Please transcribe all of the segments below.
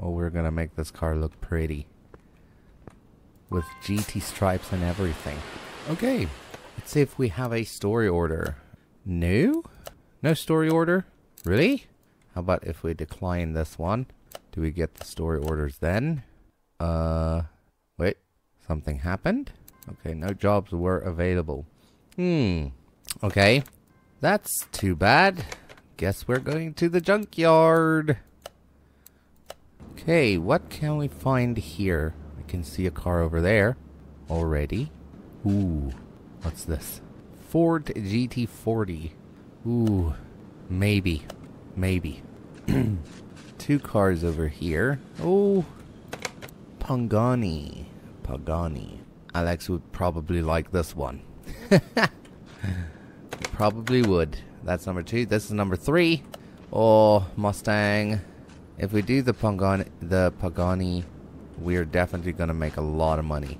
Oh, we're gonna make this car look pretty. With GT stripes and everything. Okay, let's see if we have a story order. No? No story order? Really? How about if we decline this one? Do we get the story orders then? Wait, something happened? Okay, no jobs were available. Okay. That's too bad. Guess we're going to the junkyard. Okay, what can we find here? I can see a car over there already. Ooh, what's this? Ford GT40. Ooh, maybe. Two cars over here. Oh, Pagani. Alex would probably like this one. Probably would. That's number 2. This is number 3. Oh, Mustang. If we do the Pagani, we're definitely gonna make a lot of money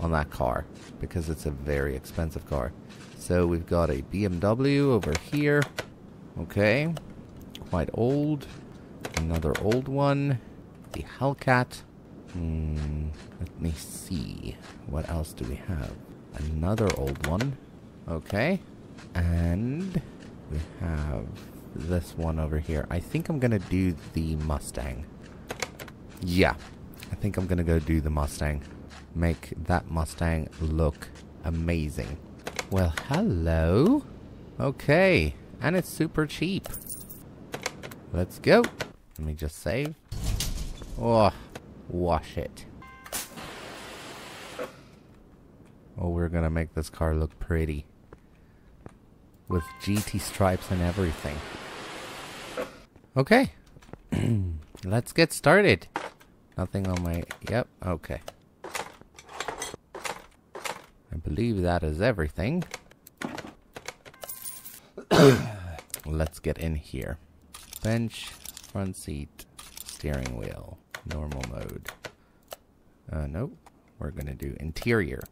on that car because it's a very expensive car. So we've got a BMW over here. Okay, quite old. Another old one. The Hellcat. Let me see. What else do we have? Another old one. Okay. And we have this one over here. I think I'm gonna do the Mustang. Yeah, I think I'm gonna go do the Mustang. Make that Mustang look amazing. Well, hello. Okay, and it's super cheap. Let's go. Let me just save. Oh, wash it. Oh, we're gonna make this car look pretty. With GT stripes and everything. Okay. Let's get started. Nothing on my... Yep, okay. I believe that is everything. Let's get in here. Bench, front seat, steering wheel, normal mode. Nope. We're gonna do interior.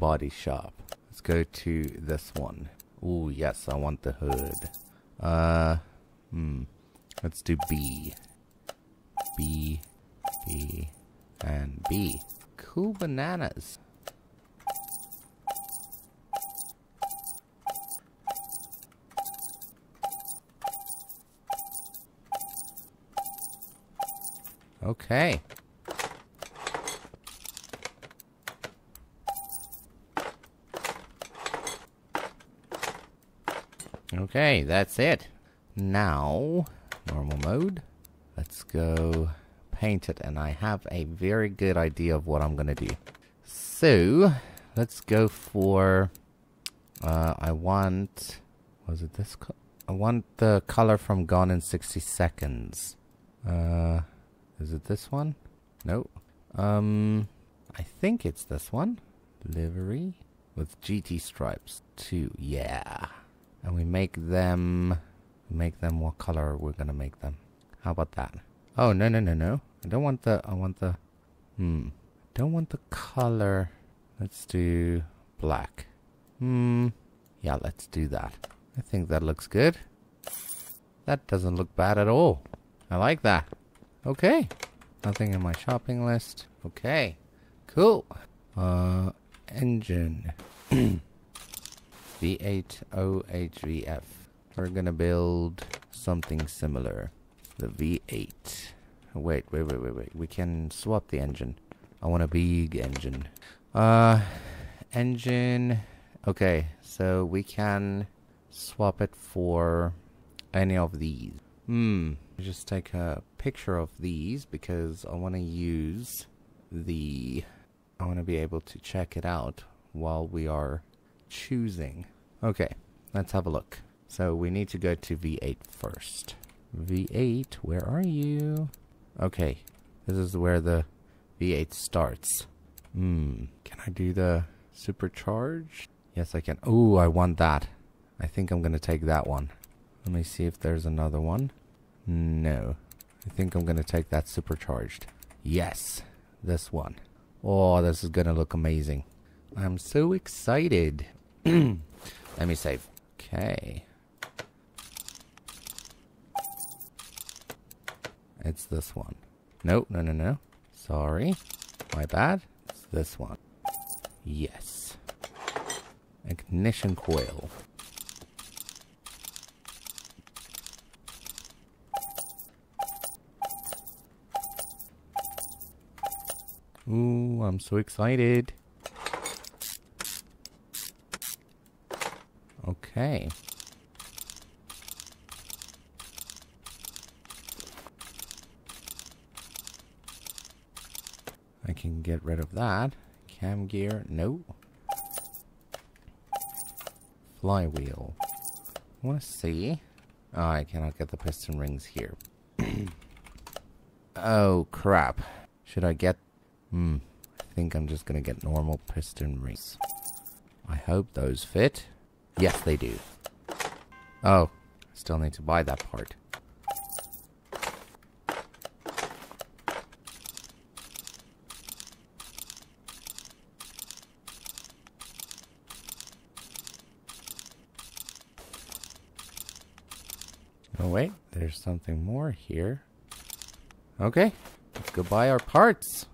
Body shop. Let's go to this one. Oh yes, I want the hood. Let's do B, and B. Cool bananas. Okay. Okay, that's it. Now, normal mode. Let's go paint it, and I have a very good idea of what I'm gonna do. So, let's go for... I want the color from Gone in 60 Seconds. Is it this one? No. I think it's this one. Livery with GT stripes too. Yeah. And we make them what color we're gonna make them. How about that? Oh, no. I don't want the color. Let's do black. Yeah, let's do that. I think that looks good. That doesn't look bad at all. I like that. Okay. Nothing in my shopping list. Okay. Cool. Engine. V8 OHVF. We're gonna build something similar. The V8. Wait. We can swap the engine. I want a big engine. Engine. Okay, so we can swap it for any of these. Just take a picture of these because I want to use the... I want to be able to check it out while we are choosing. Okay, let's have a look. So we need to go to V8 first. V8, where are you? Okay, this is where the V8 starts. Can I do the supercharge? Yes, I can. Oh, I want that. I think I'm gonna take that one. Let me see if there's another one. No, I think I'm gonna take that supercharged. Yes, this one. Oh, this is gonna look amazing. I'm so excited. Let me save. Okay. It's this one. No, no, no, no. Sorry. My bad. It's this one. Yes. Ignition coil. Ooh, I'm so excited. Okay. I can get rid of that. Cam gear, no. Flywheel. I want to see. Oh, I cannot get the piston rings here. Oh, crap. Should I get... I think I'm just going to get normal piston rings. I hope those fit. Yes, they do. Oh, I still need to buy that part. Oh, wait. There's something more here. Okay. Let's go buy our parts.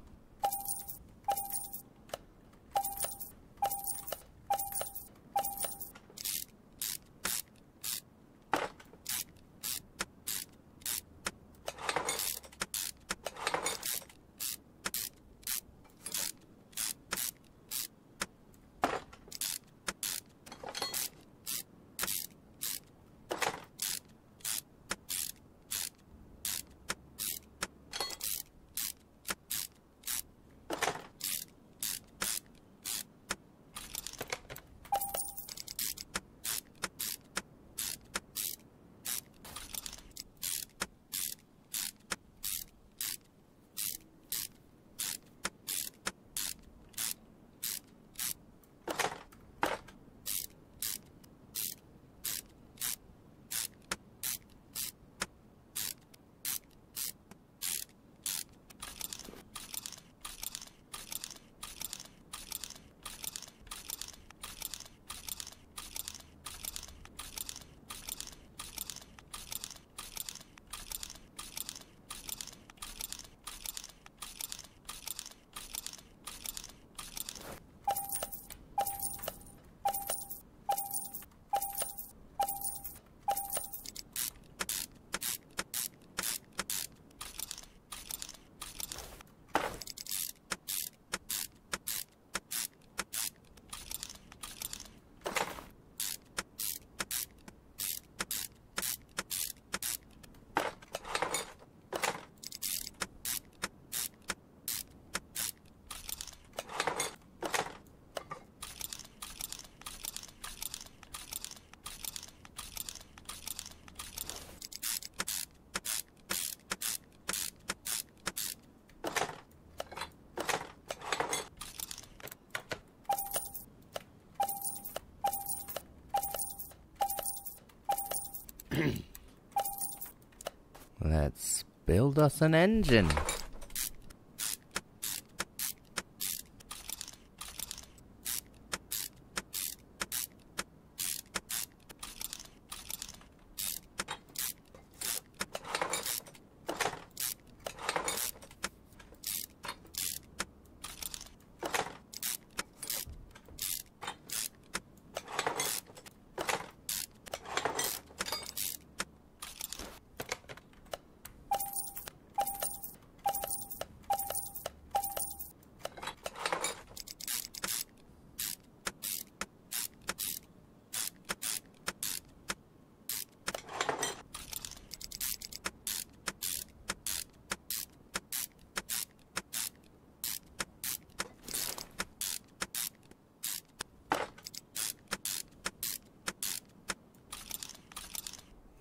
Let's build us an engine.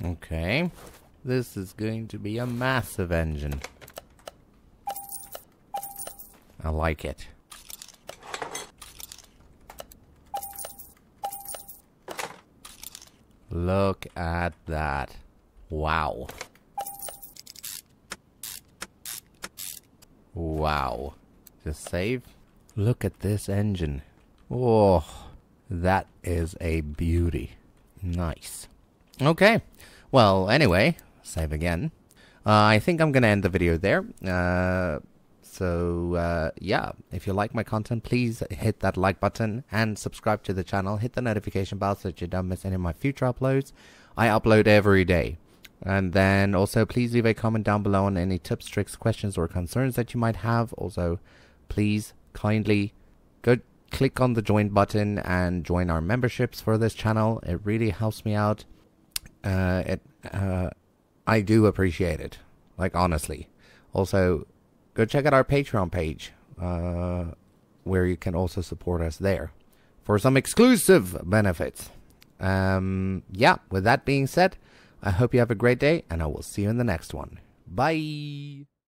Okay, this is going to be a massive engine. I like it. Look at that. Wow. Wow. Just save. Look at this engine. Oh, that is a beauty. Nice. Okay. Well, anyway, save again. I think I'm going to end the video there. Yeah, if you like my content, please hit that like button and subscribe to the channel. Hit the notification bell so that you don't miss any of my future uploads. I upload every day. And then also, please leave a comment down below on any tips, tricks, questions, or concerns that you might have. Also, please kindly go click on the join button and join our memberships for this channel. It really helps me out. I do appreciate it, like, honestly. Also, go check out our Patreon page, where you can also support us there for some exclusive benefits. Yeah, with that being said, I hope you have a great day, and I will see you in the next one. Bye!